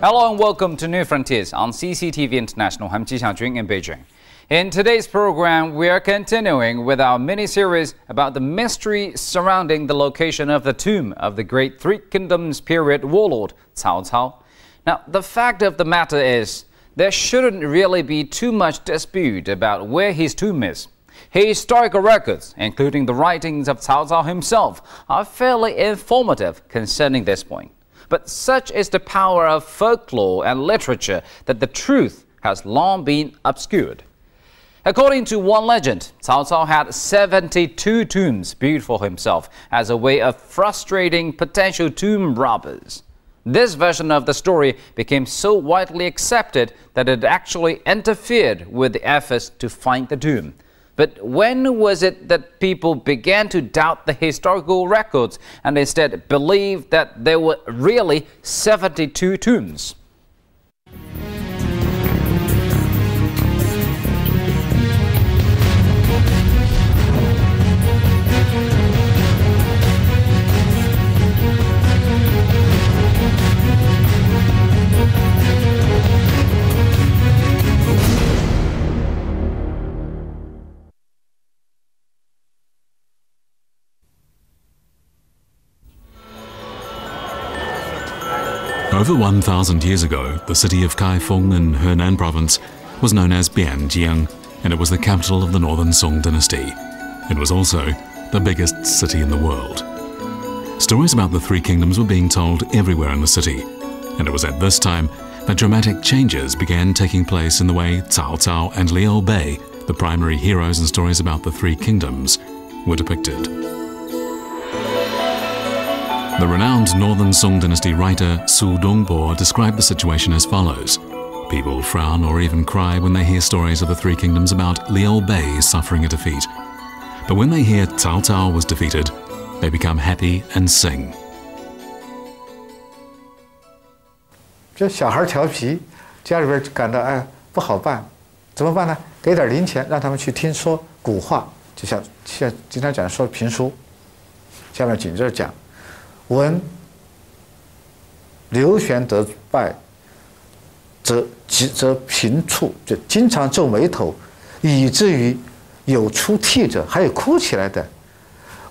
Hello and welcome to New Frontiers on CCTV International. I'm Ji Xiaojun in Beijing. In today's program, we are continuing with our mini-series about the mystery surrounding the location of the tomb of the great Three Kingdoms period warlord Cao Cao. Now, the fact of the matter is, there shouldn't really be too much dispute about where his tomb is. Historical records, including the writings of Cao Cao himself, are fairly informative concerning this point. But such is the power of folklore and literature that the truth has long been obscured. According to one legend, Cao Cao had 72 tombs built for himself as a way of frustrating potential tomb robbers. This version of the story became so widely accepted that it actually interfered with the efforts to find the tomb. But when was it that people began to doubt the historical records and instead believed that there were really 72 tombs? Over 1,000 years ago, the city of Kaifeng in Henan province was known as Bianjiang, and it was the capital of the northern Song dynasty. It was also the biggest city in the world. Stories about the Three Kingdoms were being told everywhere in the city, and it was at this time that dramatic changes began taking place in the way Cao Cao and Liu Bei, the primary heroes in stories about the Three Kingdoms, were depicted. The renowned Northern Song Dynasty writer Su Dongpo described the situation as follows. People frown or even cry when they hear stories of the Three Kingdoms about Liu Bei suffering a defeat. But when they hear Cao Cao was defeated, they become happy and sing. When 流玄得败，则频触，就经常皱眉头，以至于有出涕者，还有哭起来的。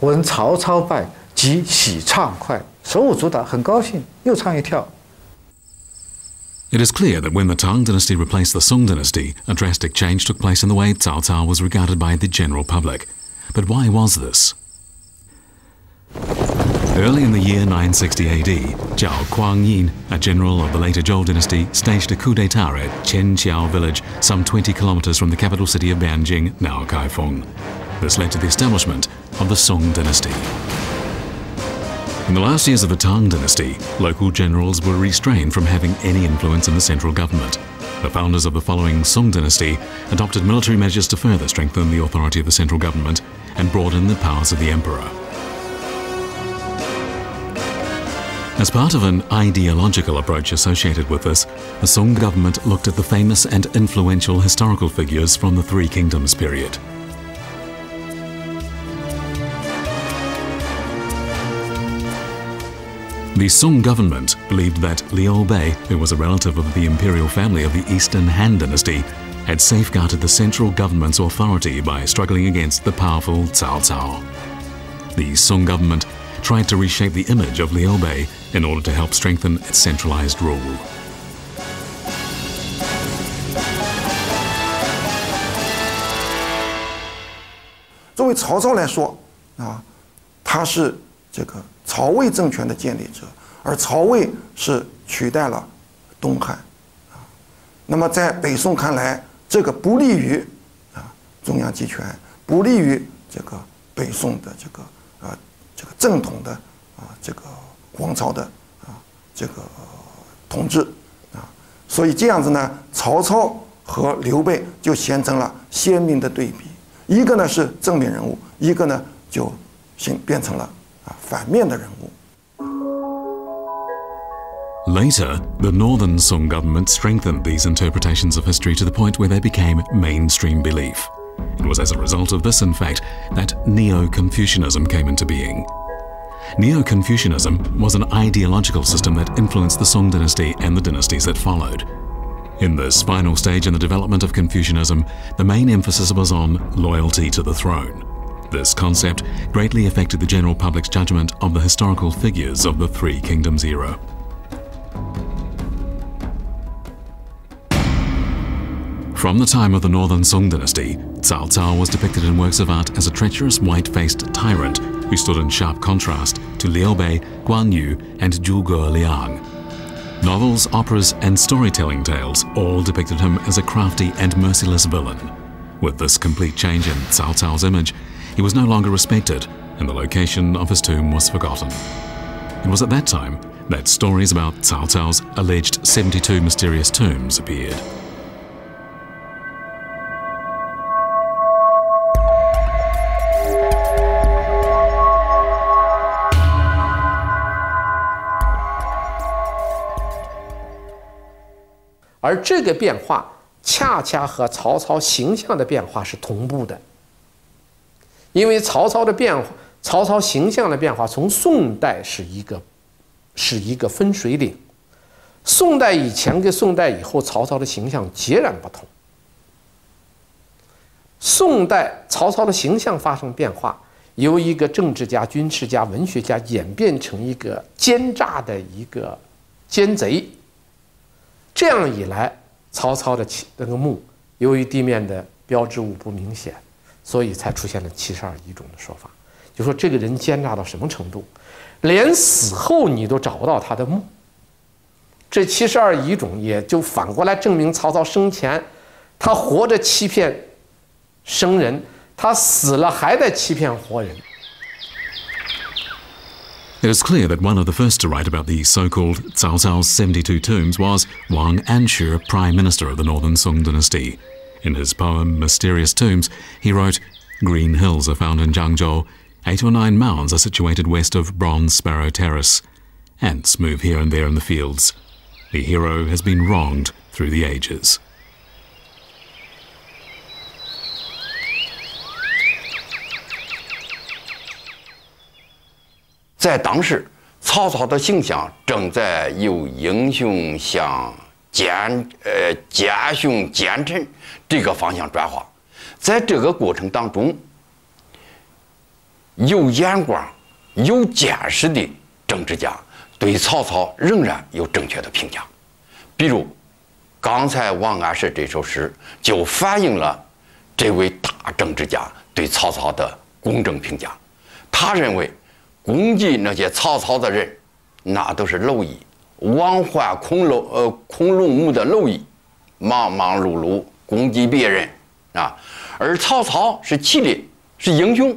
闻曹操败，即喜畅快，手舞足蹈，很高兴，又唱又跳。It is clear that when the Tang dynasty replaced the Song dynasty, a drastic change took place in the way Cao Cao was regarded by the general public. But why was this? Early in the year 960 AD, Zhao Kuangyin, a general of the later Zhou dynasty, staged a coup d'etat at Chenqiao Village, some 20 kilometers from the capital city of Bianjing, now Kaifeng. This led to the establishment of the Song dynasty. In the last years of the Tang dynasty, local generals were restrained from having any influence in the central government. The founders of the following Song dynasty adopted military measures to further strengthen the authority of the central government and broaden the powers of the emperor. As part of an ideological approach associated with this, the Song government looked at the famous and influential historical figures from the Three Kingdoms period. The Song government believed that Liu Bei, who was a relative of the imperial family of the Eastern Han dynasty, had safeguarded the central government's authority by struggling against the powerful Cao Cao. The Song government tried to reshape the image of Liu Bei in order to help strengthen its centralized rule. Later, the Northern Song government strengthened these interpretations of history to the point where they became mainstream belief. It was as a result of this, in fact, that Neo-Confucianism came into being. Neo-Confucianism was an ideological system that influenced the Song dynasty and the dynasties that followed. In this final stage in the development of Confucianism, the main emphasis was on loyalty to the throne. This concept greatly affected the general public's judgment of the historical figures of the Three Kingdoms era. From the time of the Northern Song dynasty, Cao Cao was depicted in works of art as a treacherous white-faced tyrant who stood in sharp contrast to Liu Bei, Guan Yu and Zhuge Liang. Novels, operas and storytelling tales all depicted him as a crafty and merciless villain. With this complete change in Cao Cao's image, he was no longer respected and the location of his tomb was forgotten. It was at that time that stories about Cao Cao's alleged 72 mysterious tombs appeared.而这个变化恰恰和曹操形象的变化是同步的，因为曹操形象的变化从宋代是一个分水岭，宋代以前跟宋代以后，曹操的形象截然不同。宋代曹操的形象发生变化，由一个政治家、军事家、文学家演变成一个奸诈的一个奸贼。 这样一来，曹操的那个墓，由于地面的标志物不明显，所以才出现了72遗种的说法。就说这个人奸诈到什么程度，连死后你都找不到他的墓。这72遗种也就反过来证明曹操生前，他活着欺骗生人，他死了还在欺骗活人。 It is clear that one of the first to write about the so-called Cao Cao's 72 tombs was Wang Anshi, Prime Minister of the Northern Song dynasty. In his poem Mysterious Tombs, he wrote, "Green hills are found in Jiangzhou, 8 or 9 mounds are situated west of Bronze Sparrow Terrace. Ants move here and there in the fields. The hero has been wronged through the ages." In the time, Cao Cao's image was being influenced from violence to corruption. In this process, intelligent politicians gave Cao Cao a correct opinion of Cao Cao. For example, Wang Anshi's poem reflected this great politician's opinion of Cao Cao. He believed 攻击那些曹操的人，那都是蝼蚁，枉患空笼目的蝼蚁，忙忙碌碌攻击别人啊。而曹操是气力，是英雄，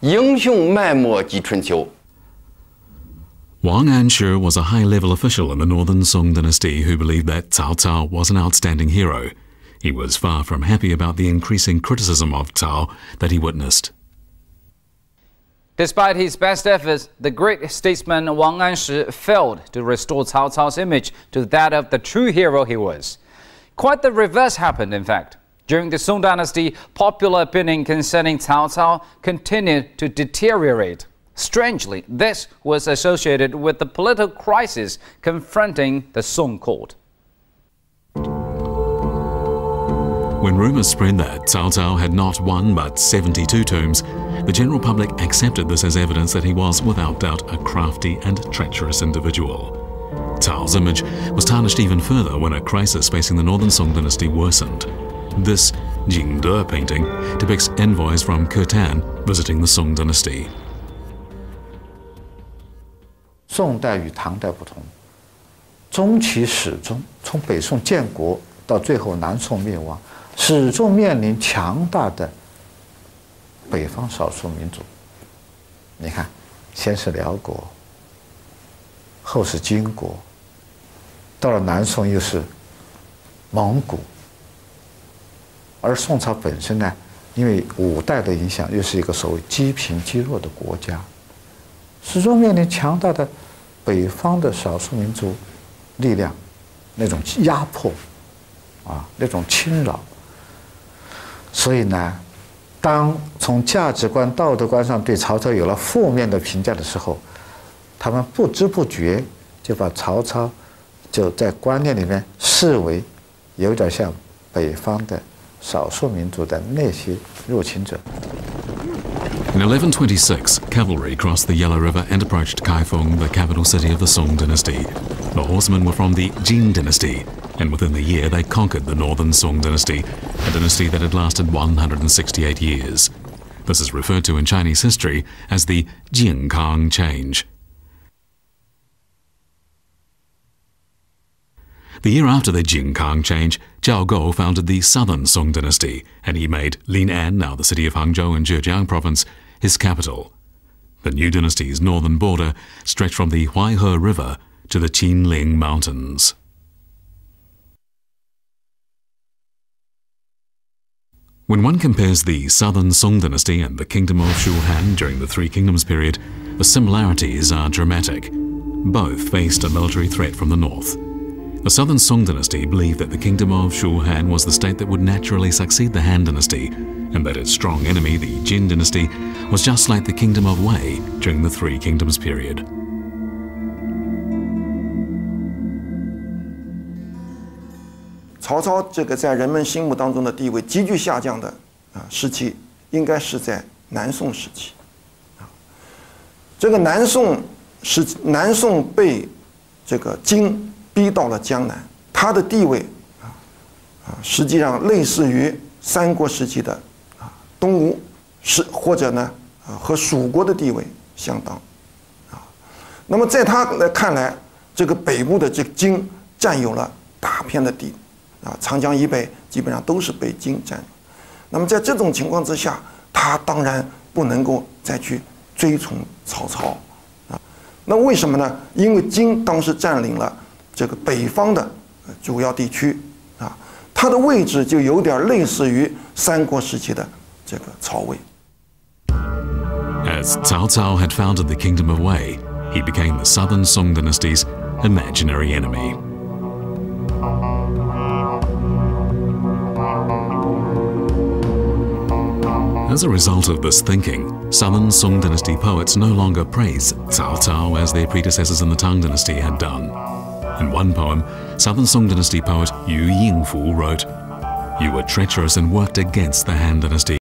英雄脉脉及春秋。Wang Anshi was a high-level official in the Northern Song dynasty who believed that Cao Cao was an outstanding hero. He was far from happy about the increasing criticism of Cao that he witnessed. Despite his best efforts, the great statesman Wang Anshi failed to restore Cao Cao's image to that of the true hero he was. Quite the reverse happened, in fact. During the Song dynasty, popular opinion concerning Cao Cao continued to deteriorate. Strangely, this was associated with the political crisis confronting the Song court. When rumors spread that Cao Cao had not 1 but 72 tombs, the general public accepted this as evidence that he was, without doubt, a crafty and treacherous individual. Cao's image was tarnished even further when a crisis facing the Northern Song dynasty worsened. This Jingde painting depicts envoys from Khitan visiting the Song dynasty. 宋代与唐代不同，中期始终从北宋建国到最后南宋灭亡。 始终面临强大的北方少数民族。你看，先是辽国，后是金国，到了南宋又是蒙古，而宋朝本身呢，因为五代的影响，又是一个所谓积贫积弱的国家，始终面临强大的北方的少数民族力量那种压迫啊，那种侵扰。 所以呢，当从价值观、道德观上对曹操有了负面的评价的时候，他们不知不觉就把曹操就在观念里面视为有点像北方的少数民族的那些入侵者。 In 1126, cavalry crossed the Yellow River and approached Kaifeng, the capital city of the Song dynasty. The horsemen were from the Jin dynasty, and within the year they conquered the northern Song dynasty, a dynasty that had lasted 168 years. This is referred to in Chinese history as the Jingkang Change. The year after the Jingkang Change, Zhao Gou founded the southern Song dynasty, and he made Lin'an, now the city of Hangzhou in Zhejiang province, his capital. The new dynasty's northern border stretched from the Huaihe River to the Qinling Mountains. When one compares the southern Song dynasty and the Kingdom of Shu Han during the Three Kingdoms period, the similarities are dramatic. Both faced a military threat from the north. The southern Song dynasty believed that the Kingdom of Shu Han was the state that would naturally succeed the Han dynasty, and that its strong enemy, the Jin dynasty, was just like the Kingdom of Wei during the Three Kingdoms period. Cao Cao 这个在人们心目当中的地位急剧下降的时期，应该是在南宋时期。这个南宋时，南宋被这个金 逼到了江南，他的地位实际上类似于三国时期的东吴，或者呢和蜀国的地位相当。那么在他看来，这个北部的这金占有了大片的地，长江以北基本上都是被金占有。那么在这种情况之下，他当然不能够再去追从曹操，那为什么呢？因为金当时占领了 这个北方的主要地区它的位置就有点类似于三国时期的这个曹魏。As Cao Cao had founded the Kingdom of Wei, he became the Southern Song dynasty's imaginary enemy. As a result of this thinking, Southern Song dynasty poets no longer praise Cao Cao as their predecessors in the Tang dynasty had done. In one poem, Southern Song dynasty poet Yu Yingfu wrote, "You were treacherous and worked against the Han dynasty."